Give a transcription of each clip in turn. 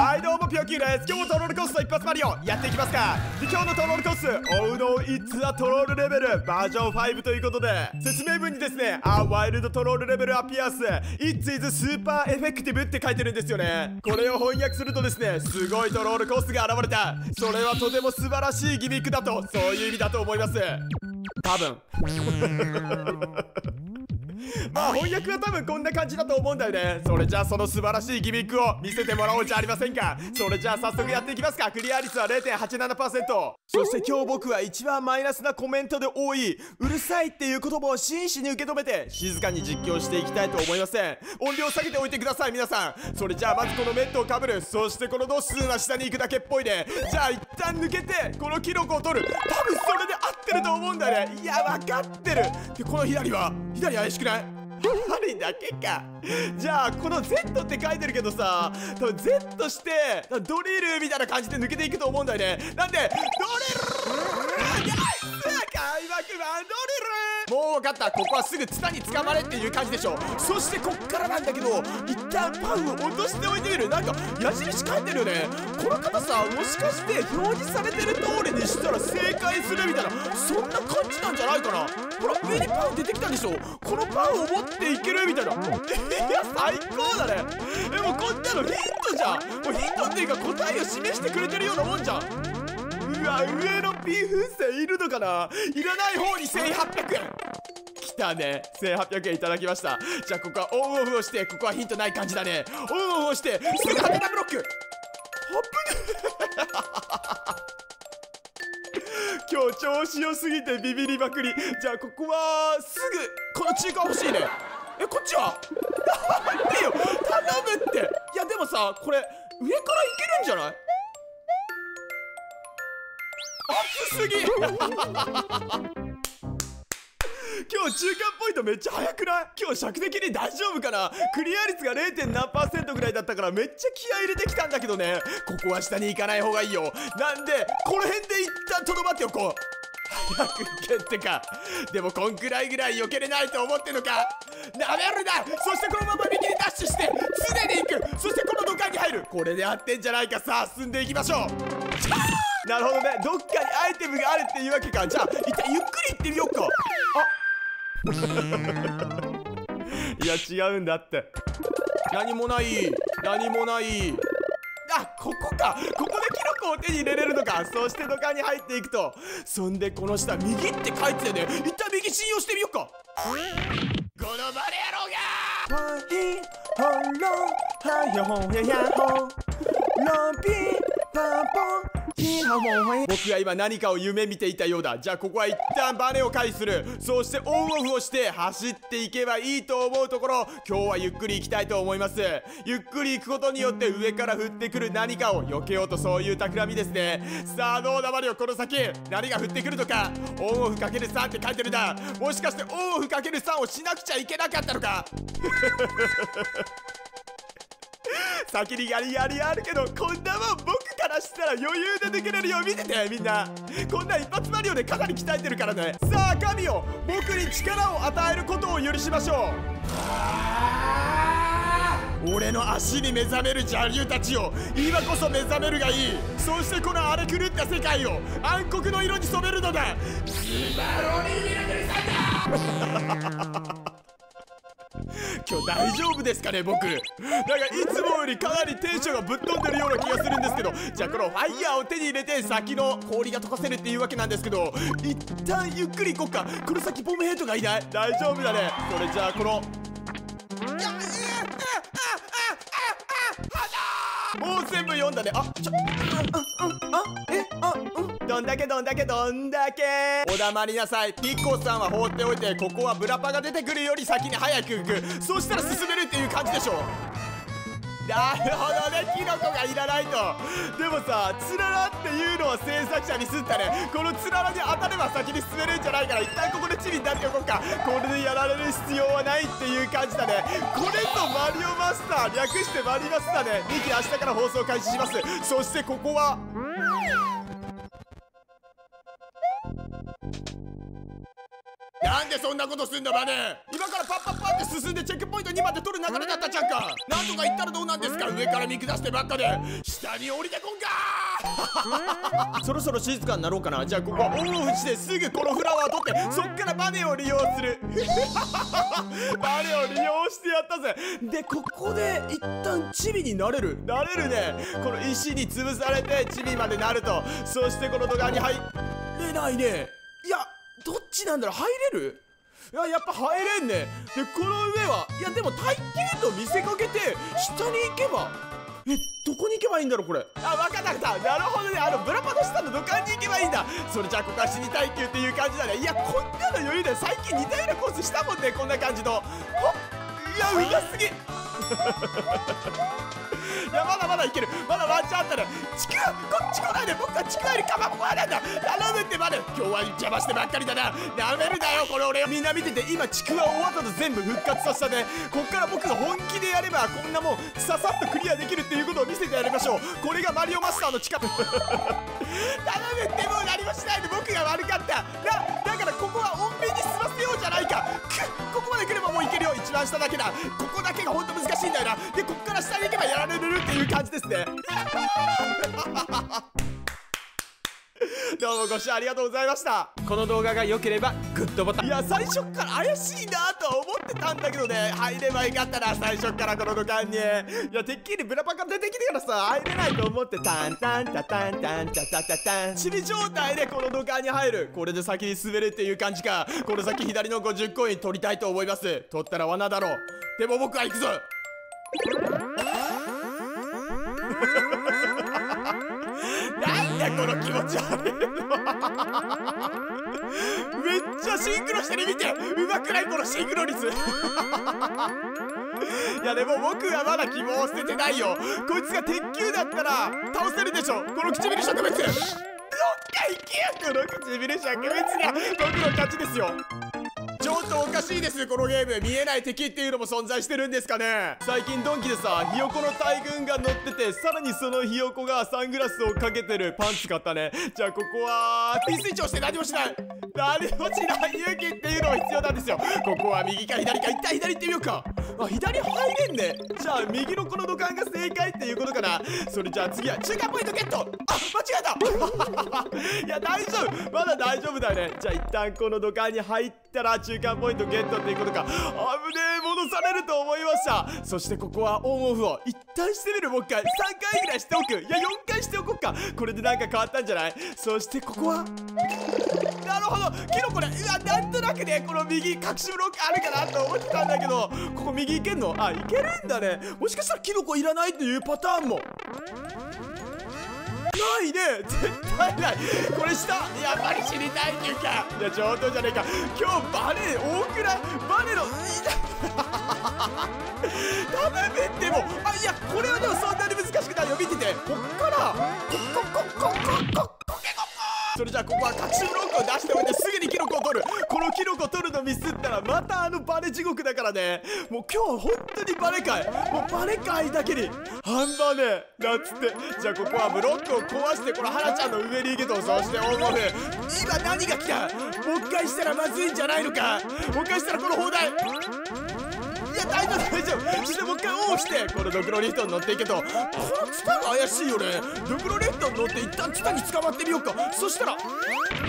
はいどうも、ピョンキューです。今日もトロールコースの一発マリオやっていきますか。で、今日のトロールコース、オウノウ・イッツ・ア・トロールレベルバージョン5ということで、説明文にですね、ア・ワイルド・トロールレベルアピアース、イッツ・イズ・スーパー・エフェクティブって書いてるんですよね。これを翻訳するとですね、すごいトロールコースが現れた。それはとても素晴らしいギミックだと、そういう意味だと思います。多分。まあ翻訳は多分こんな感じだと思うんだよね。それじゃあその素晴らしいギミックを見せてもらおうじゃありませんか。それじゃあ早速やっていきますか。クリア率は 0.87%。 そして今日僕は一番マイナスなコメントで多いうるさいっていう言葉を真摯に受け止めて静かに実況していきたいと思います。音量下げておいてください皆さん。それじゃあまずこのメットをかぶる。そしてこのドッスンは下に行くだけっぽいね。じゃあ一旦抜けてこのキノコを取る。多分それで合ってると思うんだよね。いや分かってる。でこの左怪しくない？あれだけか。じゃあこの Z って書いてるけどさ、多分 Z してドリルみたいな感じで抜けていくと思うんだよね。なんでドリル開幕版ドリル。もう分かった。ここはすぐツタに捕まれっていう感じでしょ。そしてこっからなんだけど、一旦パンを落としておいてみる。なんか矢印書いてるよね。この方さ、もしかして表示されてる通りにしたら正解するみたいな、そんな感じなんじゃないかな。ほら上にパン出てきたでしょ。このパンを持っていけるみたいな。いや最高だね。でもこんなのヒントじゃん。もうヒントっていうか答えを示してくれてるようなもんじゃん。うわ、上の P 風船いるのかな。いらない方に1800円。きたね。1800円いただきました。じゃあここはオンオフをして、ここはヒントない感じだね。オンオフをしてすぐハテナブロック。あぶね。今日調子良すぎてビビりまくり。じゃあここはすぐこの中間欲しいね。え、こっちは待ってよ、頼むって。いやでもさ、これ上からいけるんじゃない？熱すぎ。今日中間ポイントめっちゃ早くない？今日尺的に大丈夫かな。クリア率が 0.7% ぐらいだったからめっちゃ気合い入れてきたんだけどね。ここは下に行かない方がいいよ。なんでこの辺で一旦とどまっておこう。早く行けってか。でもこんくらいぐらい避けれないと思ってんのか。なめるな。そしてこのまま右にダッシュして常に行く。そしてこの土管に入る。これで合ってんじゃないか。さあ進んでいきましょう。なるほどね。どっかにアイテムがあるっていうわけか。じゃあ一旦ゆっくり行ってみようか。あいや違うんだって。何もない、何もない。あ、ここか。ここでキノコを手に入れれるのか。そして土管に入っていくと、そんでこの下右って書いてたよね。一旦右信用してみようか。このバレ野郎がワヒホロハヤホヤヤホロビパポ。僕は今何かを夢見ていたようだ。じゃあここは一旦バネを回避する。そしてオンオフをして走っていけばいいと思うところ、今日はゆっくり行きたいと思います。ゆっくり行くことによって上から降ってくる何かを避けようと、そういう企みですね。さあどうだマリオ、この先何が降ってくるのか。オンオフ ×3 って書いてるんだ。もしかしてオンオフ ×3 をしなくちゃいけなかったのか。先にやりあるけど、こんなもん僕からしたら余裕でできれるよ。見ててみんな、こんな一発マリオでかなり鍛えてるからね。さあ神よ、僕に力を与えることを許しましょう。俺の足に目覚める邪竜たちよ、今こそ目覚めるがいい。そしてこの荒れ狂った世界を暗黒の色に染めるのだ。スバロニールさんだ。今日大丈夫ですかね僕。なんかいつもよりかなりテンションがぶっ飛んでるような気がするんですけど。じゃあこのファイヤーを手に入れて先の氷が溶かせるっていうわけなんですけど、一旦ゆっくり行こうか。この先ボムヘッドがいない。大丈夫だね。それじゃあこのもう全部読んだね。あちょどんだけどんだけどんだけ。お黙りなさい。ピッコさんは放っておいて、ここはブラパが出てくるより先に早く行く。そうしたら進めるっていう感じでしょ。なるほどね。キノコがいらないと。でもさ、つららっていうのは制作者にすったね。このつららに当たれば先に進めるんじゃないから、一旦ここでチリになっておこうか。これでやられる必要はないっていう感じだね。これとマリオマスター、略してマリマスターね。2期明日から放送開始します。そしてここはなんでそんなことすんだバネ。今からパッパッパッって進んでチェックポイント2まで取る流れだったじゃんか。なんとか言ったらどうなんですか。上から見下してばっかで下に降りてこんか。そろそろ静かになろうかな。じゃあここはオンオフしてすぐこのフラワー取ってそっからバネを利用する。バネを利用してやったぜ。でここで一旦チビになれる。なれるね。この石に潰されてチビまでなると。そしてこのドガに入れないね。いやどっちなんだろう。入れる。いや、やっぱ入れんね。でこの上はいやでも耐久と見せかけて下に行けばどこに行けばいいんだろうこれ。あ、分かった分かった。なるほどね。ブラパの下の土管に行けばいいんだ。それじゃあここは死に耐久っていう感じだね。いやこんなの余裕で最近似たようなコースしたもんね。こんな感じの。いやうますぎ。いやまだまだいける。まだワンチャンあったね。ちくわこっち来ないで。僕はちくわよりかまぼこ派なんだ。頼むってばね。今日は邪魔してばっかりだな。なめるなよこれ俺を。みんな見てて今ちくわ終わったと全部復活させたね。こっから僕が本気でやればこんなもんささっとクリアできるっていうことを見せてやりましょう。これがマリオマスターの力。頼むってもう何もしないで。僕が悪かった。だからここは穏便に済ませようじゃないか。ここまで来ればもういけるよ。一番下だけだ。ここだけがほんと難しいんだよな。でこっから下に行けばやられるっていう感じですね。どうもご視聴ありがとうございました。この動画が良ければグッドボタン。いや最初から怪しいなとは思ってたんだけどね。入ればよかったな最初からこの土管に。いやてっきりブラパカ出てきてからさ入れないと思ってタンタンタタンタンタタタタンチビ状態でこの土管に入る。これで先に滑るっていう感じか。この先左の50コイン取りたいと思います。取ったら罠だろう。でも僕は行くぞ。この気持ち悪いの。めっちゃシンクロしてる。見てうまくないこのシンクロ率。いやでも僕はまだ希望を捨ててないよ。こいつが鉄球だったら倒せるでしょ。この唇植物どっか行けよ。この唇植物が僕の勝ちですよ。ちょっとおかしいですこのゲーム。見えない敵っていうのも存在してるんですかね。最近ドンキでさひよこの大群が乗っててさらにそのひよこがサングラスをかけてるパンツ買ったね。じゃあここはTスイッチ押して何もしない。何もしない勇気っていうのが必要なんですよ。ここは右か左か。一旦左行ってみようか。あ、左入れんね。じゃあ右のこの土管が正解っていうことかな。それじゃあ次は中間ポイントゲット。あ、間違えた。いや大丈夫まだ大丈夫だよね。じゃあ一旦この土管に入ったら中間ポイントゲットっていうことか。危ねえ戻されると思いました。そしてここはオンオフを一旦してみる。もう一回3回ぐらいしておく。いや4回しておこうか。これでなんか変わったんじゃない。そしてここはなるほどキノコね。うわなんとなくねこの右隠しブロックあるかなと思ってたんだけどここ右いけんの。あいけるんだね。もしかしたらキノコいらないというパターンもないね。絶対ない。これ下やっぱり知りたいっていうか。いや上等じゃねえか。今日バネ多くない。バネのただめってもあいやこれはでもそんなに難しくないよ。見ててこっからコケコッコ。それじゃあここは隠しブロックを出しておいてすぐにキノコを取る。このキノコを取るのミスったらまたあのバネ地獄だからね。もう今日本当にバネ界もうバネ界だけに半バネなんつって。じゃあここはブロックを壊してこのハラちゃんの上に行けと。そしてオンオフ今何が来た。もう一回したらまずいんじゃないのか。もう一回したらこの砲台。いや大丈夫大丈夫。そしてもう一回オンしてこのドクロリフトに乗っていけと。このツタが怪しいよね。ドクロリフトに乗って一旦ツタに捕まってみようか。そしたらブラックパッ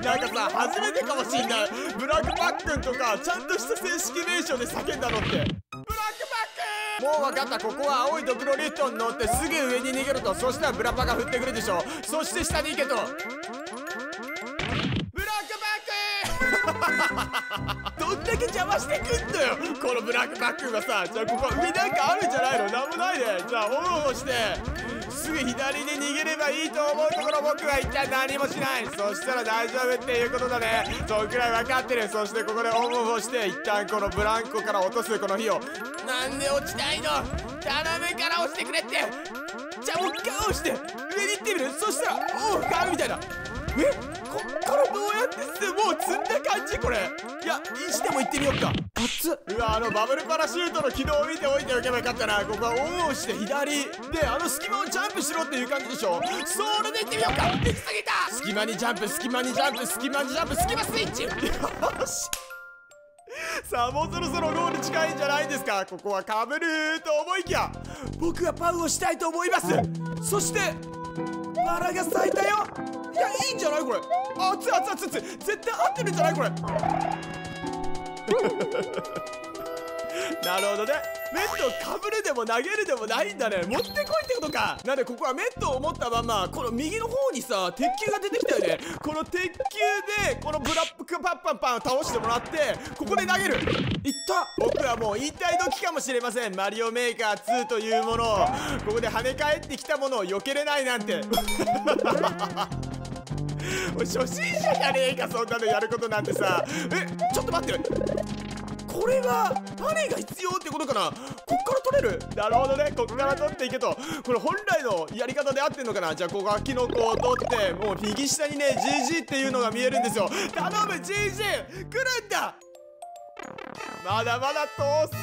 クンなんかさ初めてかもしんない。ブラックパックンとかちゃんとした正式名称で叫んだのってブラックパックン。もう分かった。ここは青いドクロリフトに乗ってすぐ上に逃げろと。そしたらブラパが振ってくるでしょ。そして下に行けと。どんだけ邪魔してくんのよこのブラックバックがさ。じゃあここ上なんかあるんじゃないの。なんもないね。じゃあオンオンしてすぐ左に逃げればいいと思うところ僕は一旦何もしない。そしたら大丈夫っていうことだね。そんくらい分かってる。そしてここでオンオンをして一旦このブランコから落とすこの火を。なんで落ちないの。頼むから落ちてくれって。じゃあもう一回オンして上に行ってみる。そしたらオンがあるみたいな。えこっからどうやってもう積んだ感じこれ。いやにしても行ってみようか。熱っ。うわあのバブルパラシュートの軌道を見ておいておけばよかったな。ここはオンオンして左であの隙間をジャンプしろっていう感じでしょ。それで行ってみようか。できすぎた。隙間にジャンプ隙間にジャンプ隙間にジャンプ隙間スイッチ。よしさあ、もうそろそろゴール近いんじゃないんですか。ここはかぶると思いきや、僕はパウをしたいと思います。そしてバラが咲いたよ。いや、いいんじゃないこれ。熱い熱い熱い、絶対合ってるんじゃないこれ。なるほどね。メットをかぶるでも投げるでもないんだね。持ってこいってことか。なんでここはメットを持ったまま、この右の方にさ、鉄球が出てきたよね。この鉄球でこのブラックパッパンパンを倒してもらって、ここで投げる。いった。僕はもう引退時かもしれません。マリオメーカー2というものを、ここで跳ね返ってきたものを避けれないなんて。初心者じゃねえか、そんなのやることなんてさ。え、ちょっと待って、これは種が必要ってことかな。こっから取れる。なるほどね。こっから取っていけと。これ本来のやり方で合ってんのかな。じゃあここはキノコを取って、もう右下にね GG っていうのが見えるんですよ。頼む GG 来るんだ。まだまだ遠そう。こ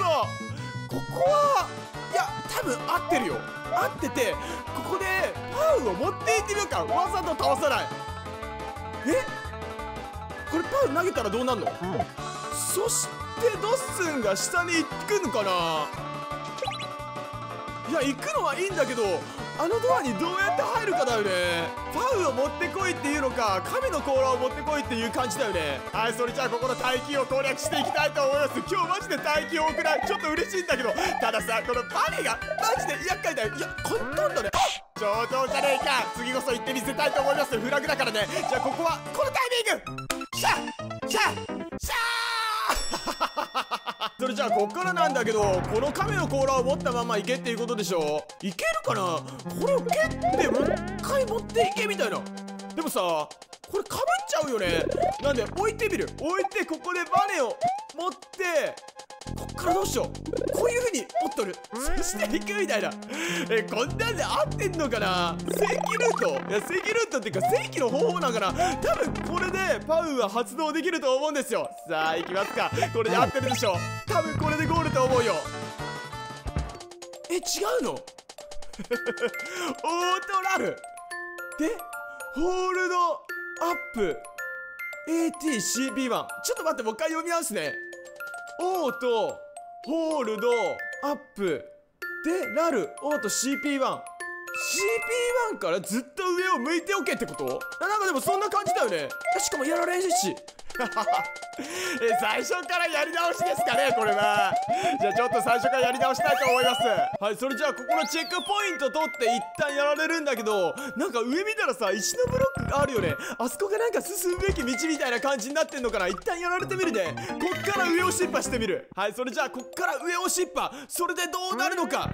こは、いや多分合ってるよ。合ってて、ここでパウを持っていってみようか。わざと倒さない。え、これパウ投げたらどうなんの、うん、そしてでドッスンが下に行くのかな。いや、行くのはいいんだけど、あのドアにどうやって入るかだよね。パウを持ってこいっていうのか、亀の甲羅を持ってこいっていう感じだよね。はい、それじゃあここの大金を攻略していきたいと思います。今日マジで大金多くない？ちょっと嬉しいんだけど、たださ、このパネがマジで厄介だよ。いや、簡単だね。上等じゃねえか。次こそ行ってみせたいと思います。フラグだからね。じゃあここはこのタイミング、シャッシャッシャー。それじゃあこっからなんだけど、この亀の甲羅を持ったまま行けっていうことでしょ。いけるかな。これを蹴ってもう一回持っていけみたいな。でもさ、これかぶっちゃうよね。なんで置いてみる。置いて、ここでバネを持って、こっからどうしよう。こういうふうに持っとる。そしていくみたいな。こんなんで合ってんのかな。正規ルート、いや正規ルートっていうか正規の方法なんかな。多分これでパウは発動できると思うんですよ。さあ行きますか。これで合ってるでしょ。多分これでゴールと思うよ。え、違うの。オートラルでホールドアップ ATCB1。 ちょっと待って、もう一回読み直すね。オートホールドアップでラルオート CP1。 CP1 からずっと上を向いておけってこと？なんかでもそんな感じだよね。しかもやられんし。最初からやり直しですかねこれは。じゃあちょっと最初からやり直したいと思います。はい、それじゃあここのチェックポイント取って一旦やられるんだけど、なんか上見たらさ、石のブロックがあるよね。あそこがなんか進むべき道みたいな感じになってんのかな。一旦やられてみるね。こっから上を失敗してみる。はい、それじゃあこっから上を失敗、それでどうなるのか。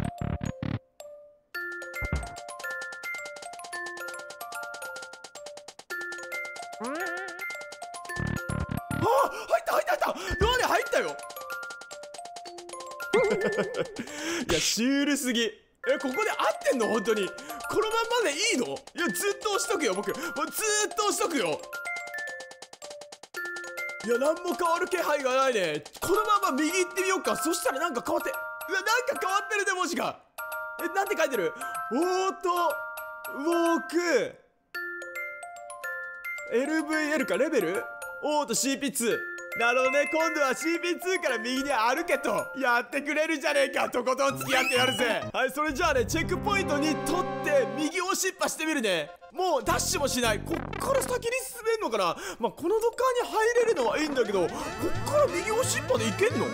いや、シュールすぎ。ここで合ってんの本当に。このまんまでいいの。いや、ずっと押しとくよ僕。もうずっと押しとくよ。いや、何も変わる気配がないね。このまま右行ってみようか。そしたらなんか変わって、いや、なんか変わってるね文字が。え、なんて書いてる。オートウォーク LVL かレベルオート CP2。なるほどね。今度は CP2 から右に歩けとやってくれるじゃねえか。とことん付き合ってやるぜ。はい、それじゃあね、チェックポイントに取って右を失敗してみるね。もうダッシュもしない。こっから先に進めんのかな。まあこの土管に入れるのはいいんだけど、こっから右を失敗でいけんの。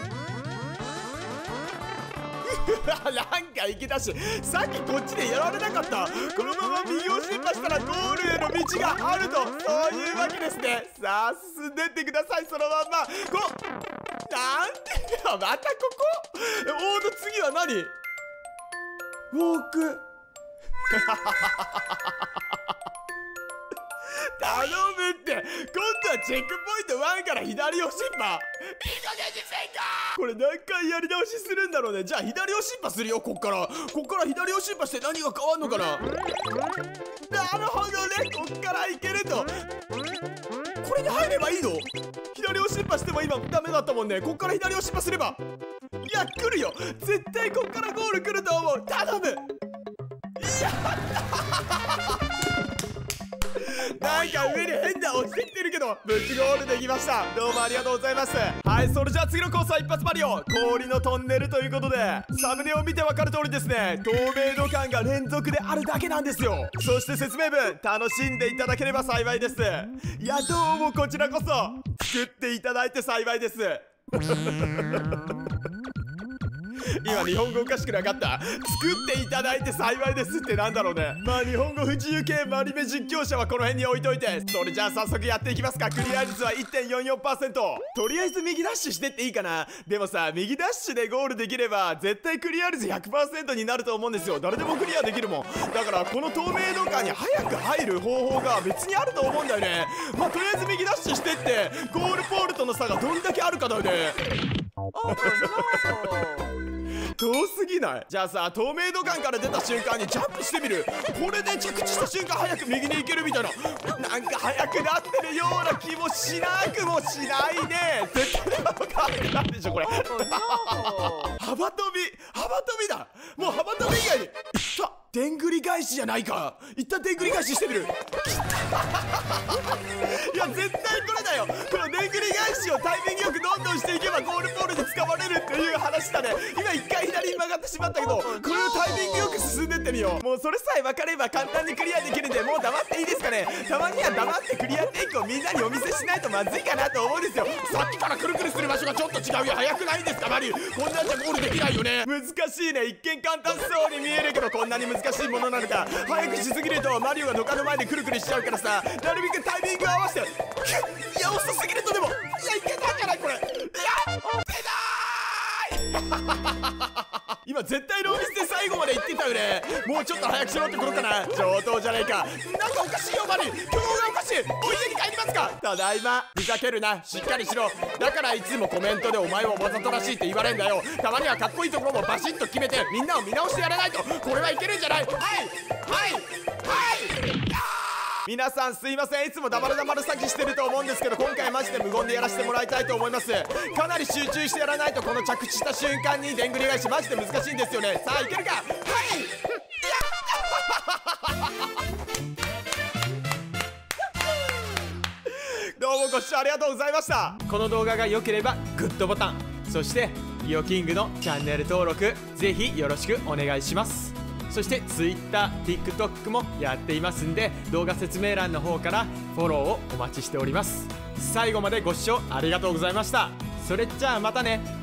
なんか行きだし、さっきこっちでやられなかった。このまま右を進化したらゴールへの道があると、そういうわけですね。さあ進んでってください。そのまんまこうなんていうの。またここおーと、次は何。ウォーク。頼むって。今度はチェックポイント1から左を進歩。これ何回やり直しするんだろうね。じゃあ左を進歩するよ。こっから左を進歩して何が変わんのかな。なるほどね。こっからいけると。これに入ればいいの。左を進歩しても今ダメだったもんね。こっから左を進歩すれば、いや来るよ絶対。こっからゴール来ると思う。頼む。やった。なんか上に変なが落ちてきてるけど、無事ゴールできました。どうもありがとうございます。はい、それじゃあ次のコースは一発マリオ氷のトンネルということで、サムネを見てわかる通りですね、透明度感が連続であるだけなんですよ。そして説明文、楽しんでいただければ幸いです。いや、どうもこちらこそ作っていただいて幸いです。今日本語おかしくなかった？作っていただいて幸いですってなんだろうね。まあ日本語不自由系真面目実況者はこの辺に置いといて、それじゃあ早速やっていきますか。クリア率は 1.44%。 とりあえず右ダッシュしてっていいかな。でもさ、右ダッシュでゴールできれば絶対クリア率 100% になると思うんですよ。誰でもクリアできるもんだから、この透明度感に早く入る方法が別にあると思うんだよね。まあとりあえず右ダッシュしてってゴールポールとの差がどんだけあるかだよね。遠すぎない？じゃあさ、透明度感から出た瞬間にジャンプしてみる。これで着地した瞬間早く右に行けるみたいな、なんか早くなってるような気もしなくもしないね。絶対幅が速くなるでしょこれ。幅跳び、幅跳びだ。もう幅跳び以外にさ、でんぐり返しじゃないか。一旦でんぐり返ししてみる。いや絶対これだよ。このでんぐり返しをタイミングよくどんどんしていけばゴールボールで掴まれるっていう話だね。今一回左に曲がってしまったけど、これをタイミングよく進んでってみよう。もうそれさえ分かれば簡単にクリアできるんで、もう黙っていいですかね。たまには黙ってクリアテイクをみんなにお見せしないとまずいかなと思うんですよ。さっきからくるくるする場所がちょっと違うよ。早くないんですかマリウ。こんなんじゃゴールできないよね。難しいね。一見簡単そうに見えるけど、こんなに難しいものなのか。早くしすぎるとマリオがドカの前でくるくるしちゃうからさ、なるべくタイミングを合わせて。いや遅すぎるとでも、いやいけたんじゃないこれ。いや出ない。今絶対ローリスで最後まで行ってたよね。もうちょっと早くしろってことかな。上等じゃないか。なんかおかしいよマリ、今日がおかしい。お家に帰りますか。ただいま。ふざけるな、しっかりしろ。だからいつもコメントでお前はわざとらしいって言われんだよ。たまにはかっこいいところもバシッと決めてみんなを見直してやらないと、これはいけるんじゃない。はいはいはい。皆さんすいません、いつも黙る黙る詐欺してると思うんですけど、今回マジで無言でやらせてもらいたいと思います。かなり集中してやらないと、この着地した瞬間にでんぐり返しマジで難しいんですよね。さあいけるか。はい。どうもご視聴ありがとうございました。この動画が良ければグッドボタン、そしてリオキングのチャンネル登録ぜひよろしくお願いします。そして Twitter、TikTok もやっていますんで、動画説明欄の方からフォローをお待ちしております。最後までご視聴ありがとうございました。それじゃあまたね。